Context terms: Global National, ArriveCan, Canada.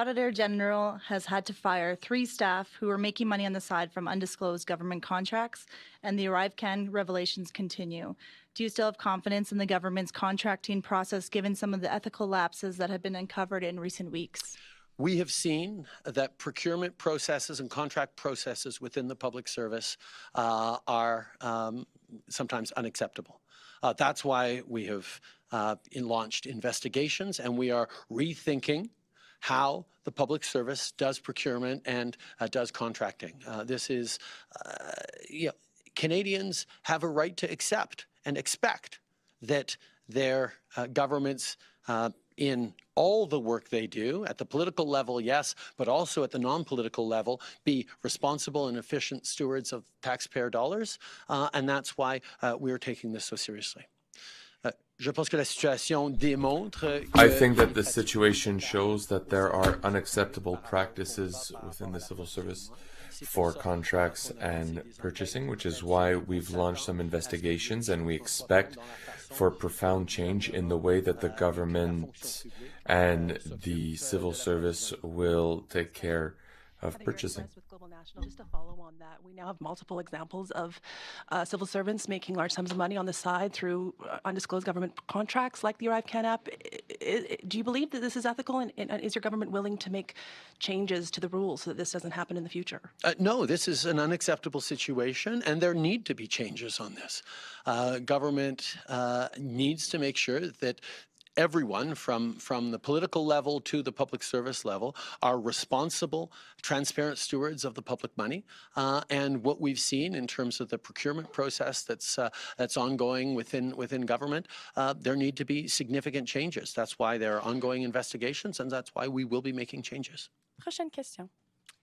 The Auditor General has had to fire 3 staff who were making money on the side from undisclosed government contracts, and the ArriveCan revelations continue. Do you still have confidence in the government's contracting process, given some of the ethical lapses that have been uncovered in recent weeks? We have seen that procurement processes and contract processes within the public service are sometimes unacceptable. That's why we have launched investigations, and we are rethinking how the public service does procurement and does contracting. This is, you know, Canadians have a right to accept and expect that their governments, in all the work they do, at the political level, yes, but also at the non-political level, be responsible and efficient stewards of taxpayer dollars, and that's why we are taking this so seriously. I think that the situation shows that there are unacceptable practices within the civil service for contracts and purchasing, which is why we've launched some investigations, and we expect for profound change in the way that the government and the civil service will take care of purchasing. With Global National, just to follow on that, we now have multiple examples of civil servants making large sums of money on the side through undisclosed government contracts like the ArriveCan app. Do you believe that this is ethical, and is your government willing to make changes to the rules so that this doesn't happen in the future? No, this is an unacceptable situation, and there need to be changes on this. Government needs to make sure that everyone from the political level to the public service level are responsible, transparent stewards of the public money. And what we've seen in terms of the procurement process that's ongoing within government, there need to be significant changes. That's why there are ongoing investigations, and that's why we will be making changes. Prochaine question.